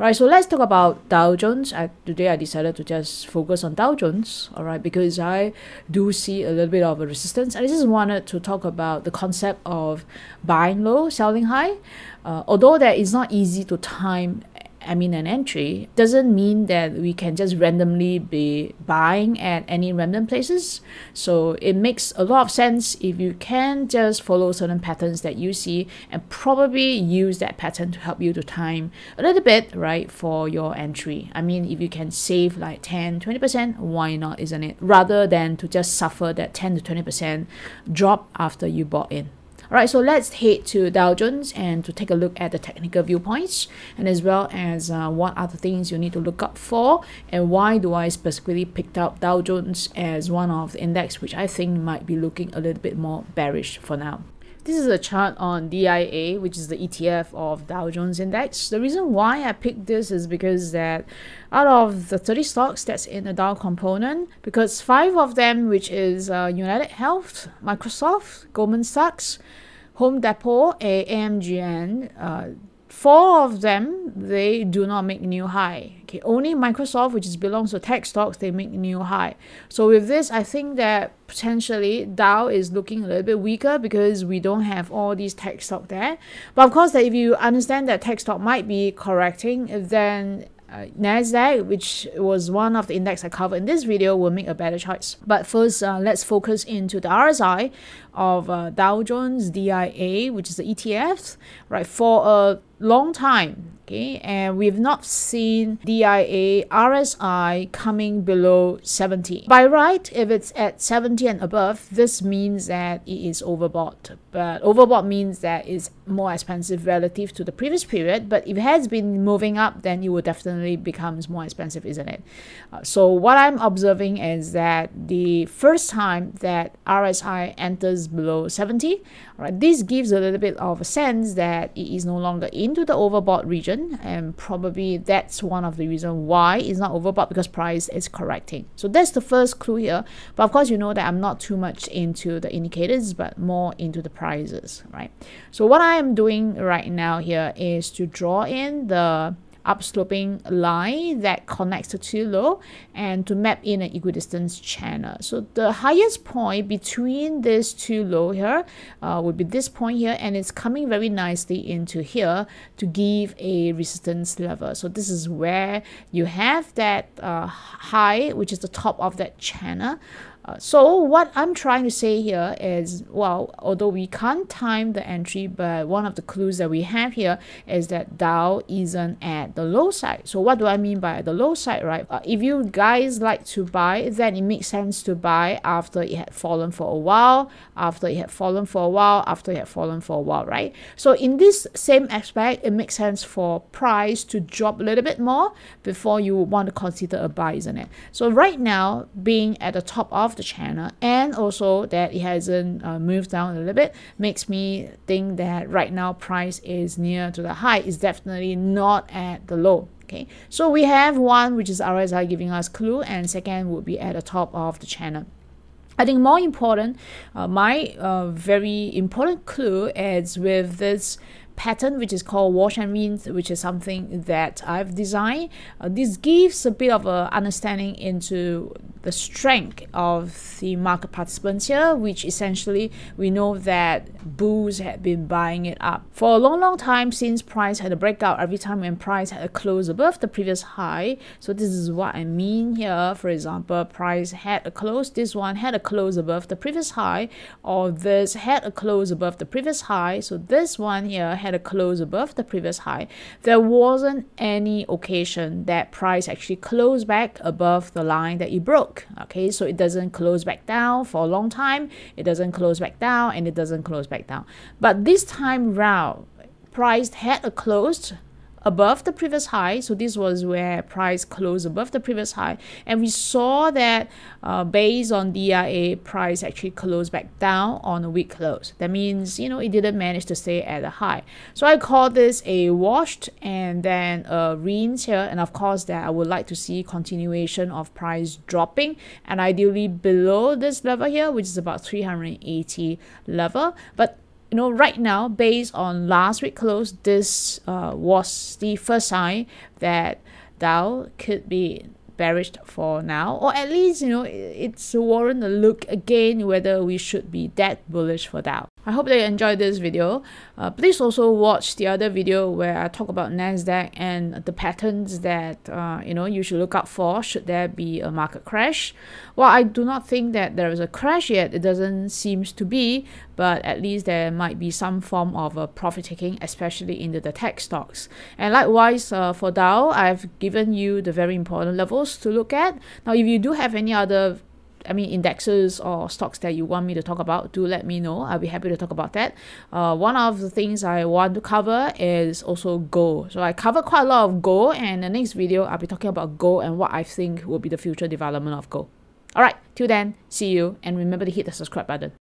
All right, so let's talk about Dow Jones. Today I decided to just focus on Dow Jones, all right, because I do see a little bit of a resistance. I just wanted to talk about the concept of buying low, selling high. Although that is not easy to time, I mean, an entry doesn't mean that we can just randomly be buying at any random places. So it makes a lot of sense if you can just follow certain patterns that you see and probably use that pattern to help you to time a little bit, right, for your entry. I mean, if you can save like 10, 20%, why not, isn't it? Rather than to just suffer that 10 to 20% drop after you bought in. Alright, so let's head to Dow Jones and to take a look at the technical viewpoints and as well as what other things you need to look up for and why do I specifically picked up Dow Jones as one of the index which I think might be looking a little bit more bearish for now. This is a chart on DIA, which is the ETF of Dow Jones Index. The reason why I picked this is because that out of the 30 stocks that's in the Dow component, because 5 of them, which is UnitedHealth, Microsoft, Goldman Sachs, Home Depot, AMGN, 4 of them, they do not make new high. Okay, only Microsoft, which is belongs to tech stocks, they make new high. So with this, I think that potentially Dow is looking a little bit weaker because we don't have all these tech stock there. But of course, that if you understand that tech stock might be correcting, then NASDAQ, which was one of the index I covered in this video, will make a better choice. But first, let's focus into the RSI of Dow Jones DIA, which is the ETF, right, for a long time, okay, and we've not seen DIA RSI coming below 70. By right, if it's at 70 and above, this means that it is overbought. But overbought means that it's more expensive relative to the previous period, but if it has been moving up, then it will definitely becomes more expensive, isn't it? So what I'm observing is that the first time that RSI enters below 70, right, this gives a little bit of a sense that it is no longer into the overbought region, and probably that's one of the reasons why it's not overbought, because price is correcting. So that's the first clue here. But of course, you know that I'm not too much into the indicators, but more into the prices, right? So what I am doing right now here is to draw in the upsloping line that connects the two low and to map in an equidistance channel. So the highest point between these two low here would be this point here, and it's coming very nicely into here to give a resistance level. So this is where you have that high, which is the top of that channel. So what I'm trying to say here is, well, although we can't time the entry, but one of the clues that we have here is that Dow isn't at the low side. So what do I mean by the low side, right? If you guys like to buy, then it makes sense to buy after it had fallen for a while, after it had fallen for a while, after it had fallen for a while, right? So in this same aspect, it makes sense for price to drop a little bit more before you want to consider a buy, isn't it? So right now, being at the top of the channel and also that it hasn't moved down a little bit makes me think that right now price is near to the high. It's definitely not at the low. Okay, so we have one, which is RSI, giving us clue, and second would be at the top of the channel. I think more important, my very important clue is with this pattern, which is called wash and rinse, which is something that I've designed. This gives a bit of a understanding into the strength of the market participants here, which essentially we know that bulls had been buying it up for a long time since price had a breakout every time when price had a close above the previous high. So this is what I mean here. For example, price had a close, this one had a close above the previous high, or this had a close above the previous high, so this one here had a close above the previous high. There wasn't any occasion that price actually closed back above the line that it broke. Okay, so it doesn't close back down for a long time, it doesn't close back down, and it doesn't close back down. But this time round, price had a close above the previous high, so this was where price closed above the previous high, and we saw that based on DIA, price actually closed back down on a weak close. That means, you know, it didn't manage to stay at a high. So I call this a washed and then a rinse here, and of course that I would like to see continuation of price dropping, and ideally below this level here, which is about 380 level. But you know, right now, based on last week close, this was the first sign that Dow could be bearish for now, or at least, you know, it's warrant a look again whether we should be that bullish for Dow. I hope that you enjoyed this video. Please also watch the other video where I talk about NASDAQ and the patterns that you know, you should look out for should there be a market crash. Well, I do not think that there is a crash yet. It doesn't seem to be, but at least there might be some form of a profit taking, especially into the tech stocks. And likewise for Dow, I've given you the very important levels to look at. Now, if you do have any other indexes or stocks that you want me to talk about, do let me know. I'll be happy to talk about that. One of the things I want to cover is also gold. So I cover quite a lot of gold, and the next video I'll be talking about gold and what I think will be the future development of gold. All right, till then, see you, and remember to hit the subscribe button.